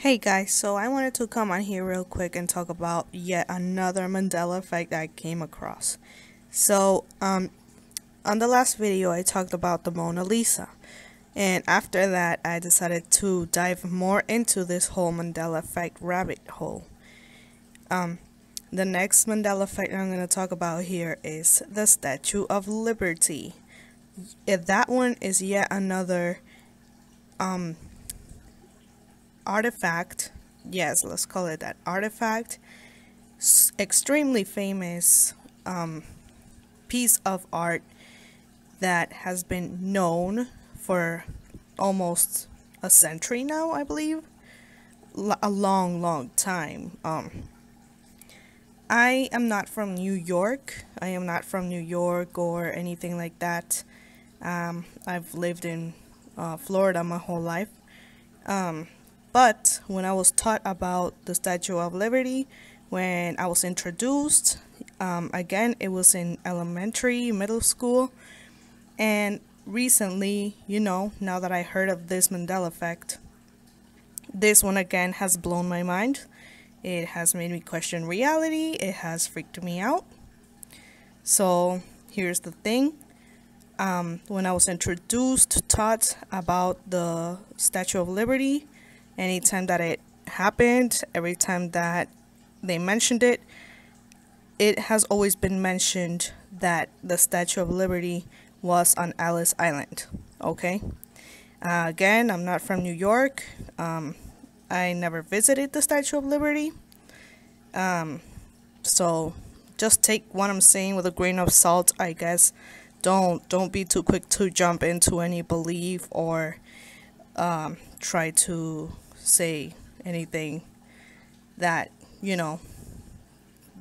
Hey guys, so I wanted to come on here real quick and talk about yet another Mandela effect that I came across. So, on the last video I talked about the Mona Lisa, and after that I decided to dive more into this whole Mandela effect rabbit hole. The next Mandela effect I'm going to talk about here is the Statue of Liberty. That one is yet another, artifact, yes, let's call it that, artifact, extremely famous piece of art that has been known for almost a century now, I believe, a long time. I am not from New York, or anything like that. I've lived in Florida my whole life. But when I was taught about the Statue of Liberty, when I was introduced, again, it was in elementary, middle school. And recently, you know, now that I heard of this Mandela effect, this one again has blown my mind. It has made me question reality. It has freaked me out. So here's the thing. When I was introduced, taught about the Statue of Liberty, anytime that it happened, every time that they mentioned it, it has always been mentioned that the Statue of Liberty was on Ellis Island, okay? Again, I'm not from New York. I never visited the Statue of Liberty. So just take what I'm saying with a grain of salt, I guess. Don't be too quick to jump into any belief or try to say anything that, you know,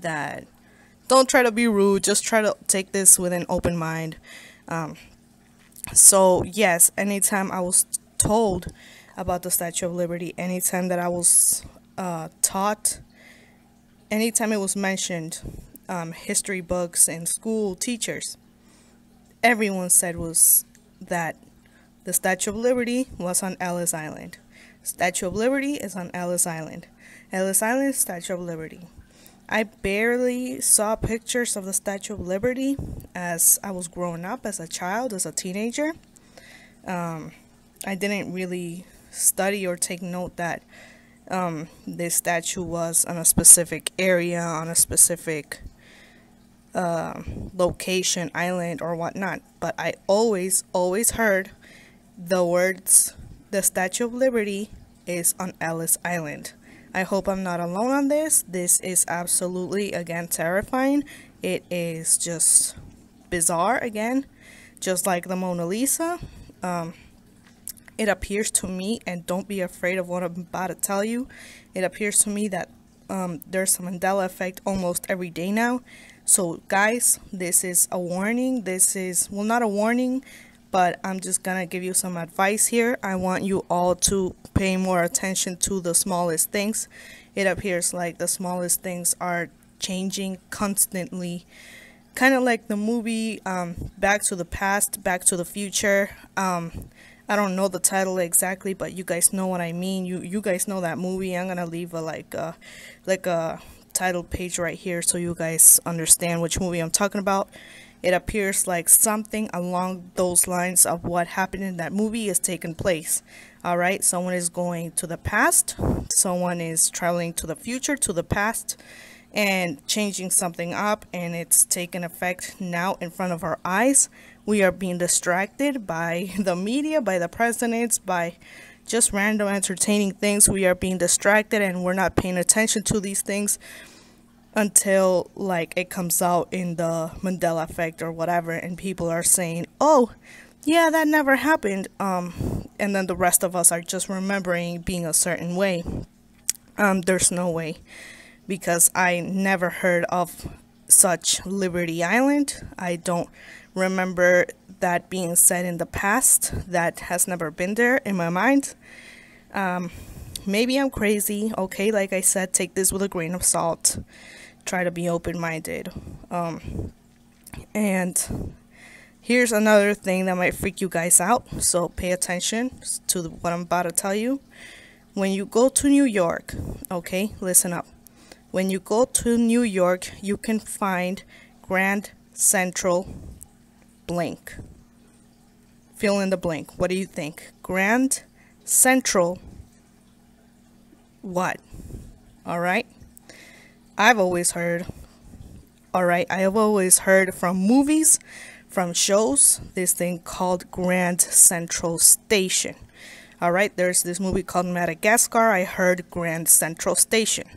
that don't try to be rude, just try to take this with an open mind. So yes, anytime I was told about the Statue of Liberty, anytime that I was taught, anytime it was mentioned, history books and school teachers, everyone said was that the Statue of Liberty was on Ellis Island. Statue of Liberty is on Ellis Island. Ellis Island, Statue of Liberty. I barely saw pictures of the Statue of Liberty as I was growing up, as a child, as a teenager. I didn't really study or take note that this statue was on a specific area, on a specific location, island, or whatnot. But I always heard the words, the Statue of Liberty is on Ellis Island. I hope I'm not alone on this. This is absolutely, again, terrifying. It is just bizarre, again, just like the Mona Lisa. It appears to me, and don't be afraid of what I'm about to tell you, it appears to me that there's a Mandela effect almost every day now. So guys, this is a warning. This is, well, not a warning, but I'm just gonna give you some advice here. I want you all to pay more attention to the smallest things. It appears like the smallest things are changing constantly, kind of like the movie Back to the Past, Back to the Future. I don't know the title exactly, but you guys know what I mean. You guys know that movie. I'm gonna leave a like a title page right here so you guys understand which movie I'm talking about. It appears like something along those lines of what happened in that movie is taking place. Alright, someone is going to the past, someone is traveling to the future, to the past, and changing something up, and it's taking effect now in front of our eyes. We are being distracted by the media, by the presidents, by just random entertaining things. We are being distracted and we're not paying attention to these things until like it comes out in the Mandela effect or whatever, and people are saying, oh yeah, that never happened, and then the rest of us are just remembering being a certain way. There's no way, because I never heard of such Liberty Island. I don't remember that being said in the past. That has never been there in my mind. Maybe I'm crazy, okay? Like I said, take this with a grain of salt. Try to be open-minded. And here's another thing that might freak you guys out, so pay attention to what I'm about to tell you. When you go to New York, okay, listen up. When you go to New York, you can find Grand Central blank. Fill in the blank. What do you think? Grand Central what? All right. I've always heard from movies, from shows, this thing called Grand Central Station. All right, there's this movie called Madagascar. I heard Grand Central Station.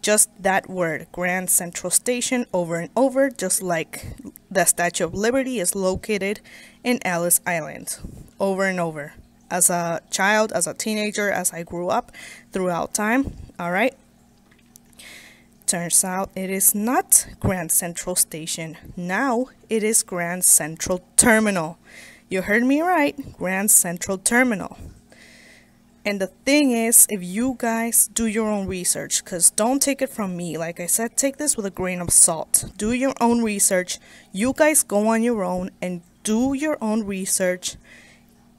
Just that word, Grand Central Station, over and over, just like the Statue of Liberty is located in Ellis Island. Over and over. As a child, as a teenager, as I grew up, throughout time, all right? Turns out it is not Grand Central Station. Now it is Grand Central Terminal. You heard me right, Grand Central Terminal. And the thing is, if you guys do your own research, because don't take it from me. Like I said, take this with a grain of salt. Do your own research. You guys go on your own and do your own research.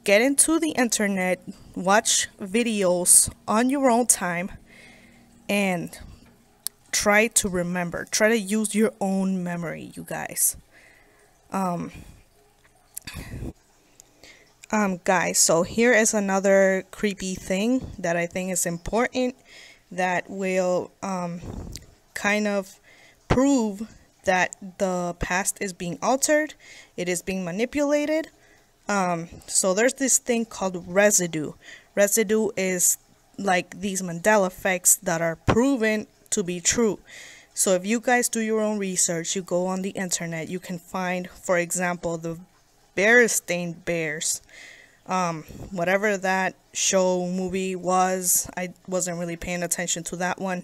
Get into the internet, watch videos on your own time, and try to remember. Try to use your own memory, you guys. Guys, so here is another creepy thing that I think is important, that will kind of prove that the past is being altered, it is being manipulated. So there's this thing called residue. Residue is like these Mandela effects that are proven to be true. So if you guys do your own research, you go on the internet, you can find, for example, the Berenstain Bears. Whatever that show, movie was, I wasn't really paying attention to that one.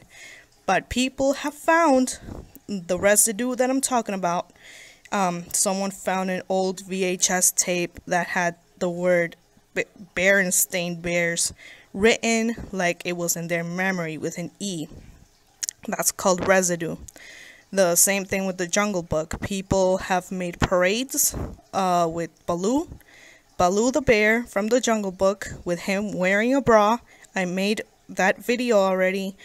But people have found the residue that I'm talking about. Someone found an old VHS tape that had the word Berenstain Bears written like it was in their memory with an E. That's called residue. The same thing with the Jungle Book. People have made parades with Baloo. Baloo the bear from the Jungle Book, with him wearing a bra. I made that video already.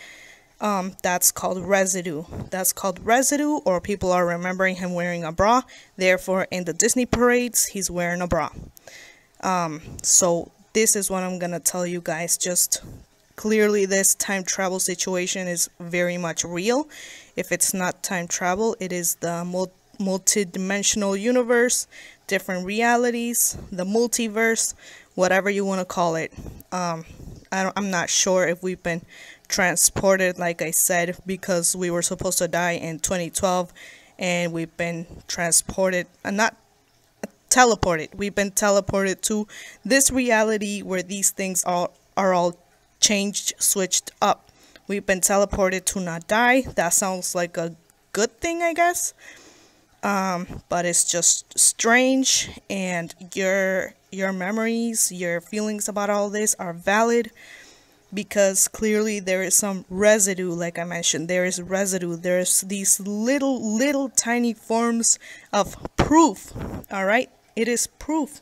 That's called residue. That's called residue, or people are remembering him wearing a bra. Therefore, in the Disney parades, he's wearing a bra. So this is what I'm going to tell you guys. Just clearly, this time travel situation is very much real. If it's not time travel, it is the multi-dimensional universe, different realities, the multiverse, whatever you want to call it. I'm not sure if we've been transported, like I said, because we were supposed to die in 2012, and we've been transported, not teleported. We've been teleported to this reality where these things are all changed, switched up. We've been teleported to not die. That sounds like a good thing, I guess. But it's just strange, and your memories, your feelings about all this are valid, because clearly there is some residue. Like I mentioned, there is residue. There's these little tiny forms of proof. All right, it is proof.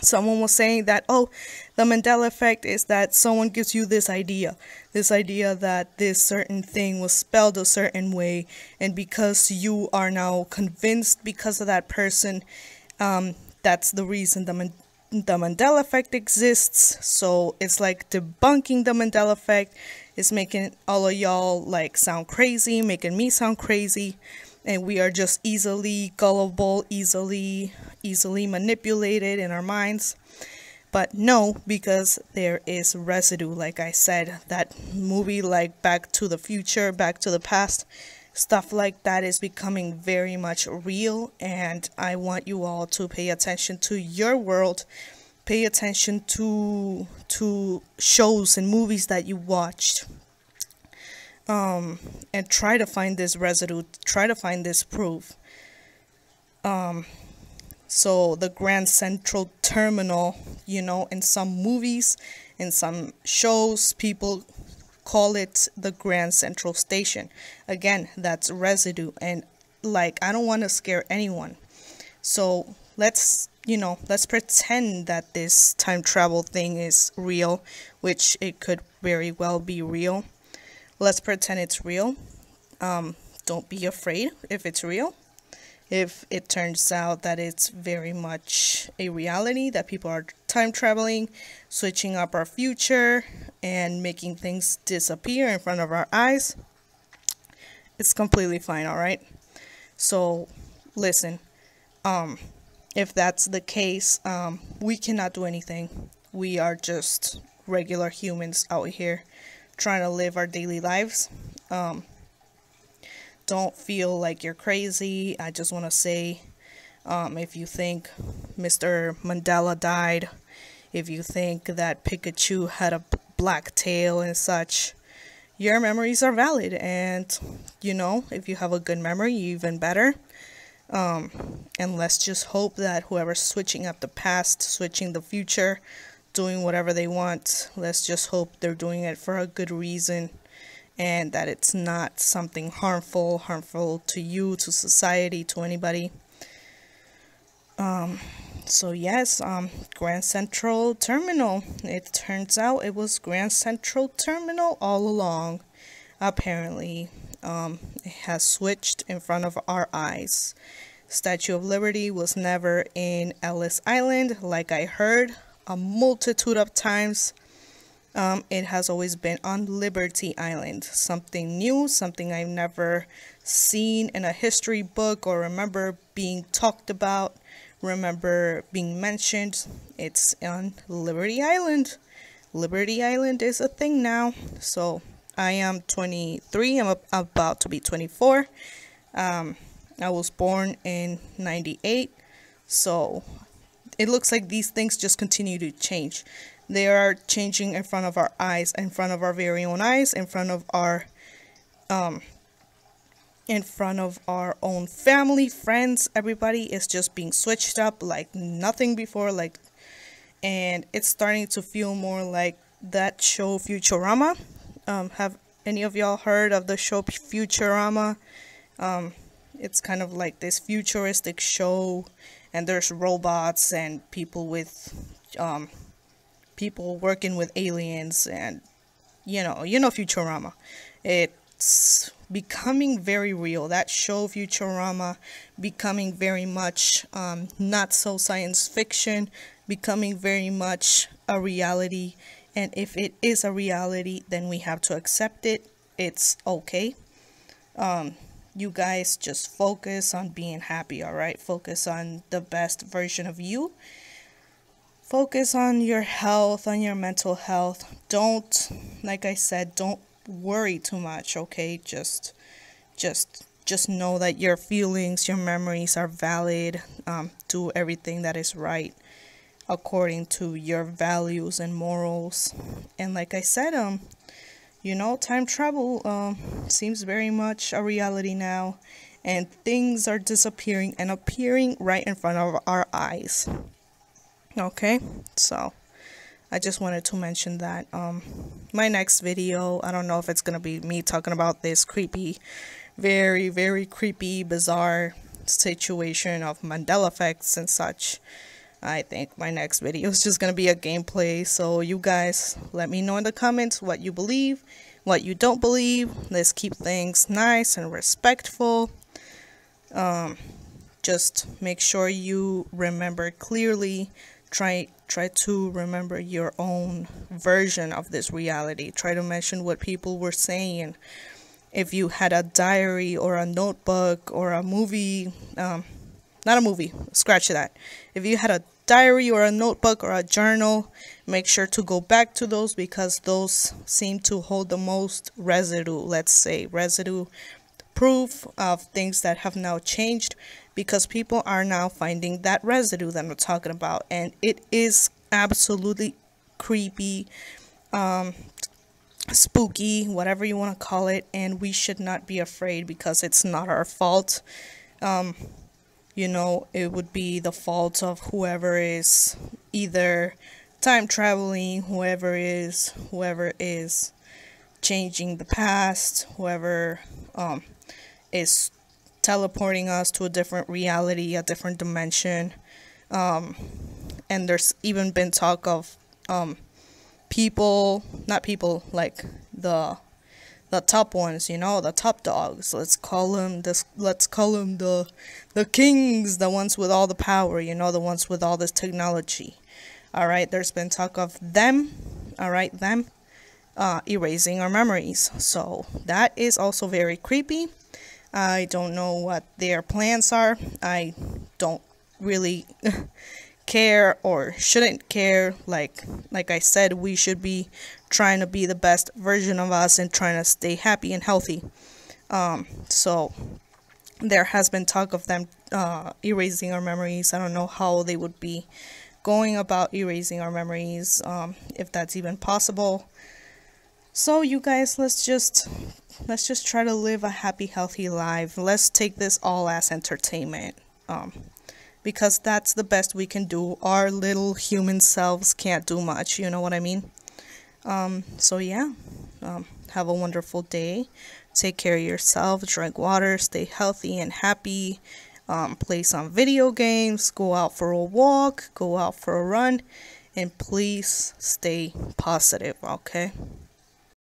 Someone was saying that, oh, the Mandela effect is that someone gives you this idea that this certain thing was spelled a certain way, and because you are now convinced because of that person, that's the reason the Mandela effect exists. So it's like debunking the Mandela effect. It's making all of y'all like sound crazy, making me sound crazy. And we are just easily gullible, easily manipulated in our minds. But no, because there is residue. Like I said, that movie like Back to the Future, Back to the Past, stuff like that is becoming very much real. And I want you all to pay attention to your world. Pay attention to shows and movies that you watched. And try to find this residue, try to find this proof. So the Grand Central Terminal, you know, in some movies, in some shows, people call it the Grand Central Station. Again, that's residue, and like, I don't want to scare anyone. So let's, you know, let's pretend that this time travel thing is real, which it could very well be real. Let's pretend it's real. Don't be afraid if it's real. If it turns out that it's very much a reality, that people are time traveling, switching up our future, and making things disappear in front of our eyes, it's completely fine, alright? So, listen, if that's the case, we cannot do anything. We are just regular humans out here trying to live our daily lives. Don't feel like you're crazy. I just want to say, if you think Mr. Mandela died, if you think that Pikachu had a black tail and such, your memories are valid. And, you know, if you have a good memory, even better. And let's just hope that whoever's switching up the past, switching the future, doing whatever they want, let's just hope they're doing it for a good reason. And that it's not something harmful to you, to society, to anybody. So yes, Grand Central Terminal. It turns out it was Grand Central Terminal all along. Apparently, it has switched in front of our eyes. Statue of Liberty was never in Ellis Island, like I heard a multitude of times. It has always been on Liberty Island. Something new, something I've never seen in a history book or remember being talked about, remember being mentioned. It's on Liberty Island. Liberty Island is a thing now. So I am 23. I'm about to be 24. I was born in 98. So it looks like these things just continue to change. They are changing in front of our eyes, in front of our very own eyes, in front of our own family, friends, everybody is just being switched up like nothing before, like, and it's starting to feel more like that show Futurama. Have any of y'all heard of the show Futurama? It's kind of like this futuristic show, and there's robots and people with, people working with aliens, and you know Futurama. It's becoming very real. That show Futurama becoming very much not so science fiction, becoming very much a reality. And if it is a reality, then we have to accept it. It's okay. You guys just focus on being happy, all right? Focus on the best version of you. Focus on your health, on your mental health. Don't, like I said, don't worry too much, okay? Just know that your feelings, your memories are valid. Do everything that is right according to your values and morals. And like I said, you know, time travel seems very much a reality now. And things are disappearing and appearing right in front of our eyes. Okay, so I just wanted to mention that. My next video, I don't know if it's gonna be me talking about this creepy, very, very creepy, bizarre situation of Mandela effects and such. I think my next video is just gonna be a gameplay. So you guys let me know in the comments what you believe, what you don't believe. Let's keep things nice and respectful. Just make sure you remember clearly. Try to remember your own version of this reality. Try to mention what people were saying. If you had a diary or a notebook or a movie, not a movie, scratch that. If you had a diary or a notebook or a journal, make sure to go back to those, because those seem to hold the most residue, let's say, residue proof of things that have now changed. Because people are now finding that residue that I'm talking about. And it is absolutely creepy, spooky, whatever you want to call it. And we should not be afraid, because it's not our fault. You know, it would be the fault of whoever is either time traveling, whoever is changing the past, whoever is teleporting us to a different reality, a different dimension. And there's even been talk of the top ones, you know, the top dogs. Let's call them this. Let's call them the kings, the ones with all the power, you know, the ones with all this technology. All right, there's been talk of them. All right, them erasing our memories. So that is also very creepy. I don't know what their plans are. I don't really care or shouldn't care. Like I said, we should be trying to be the best version of us and trying to stay happy and healthy. So there has been talk of them erasing our memories. I don't know how they would be going about erasing our memories, if that's even possible. So you guys, let's just try to live a happy, healthy life. Let's take this all as entertainment, because that's the best we can do. Our little human selves can't do much, you know what I mean? So yeah, have a wonderful day. Take care of yourself, drink water, stay healthy and happy, play some video games, go out for a walk, go out for a run, and please stay positive, okay?